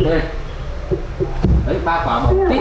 Đấy, 3 quả 1 tít.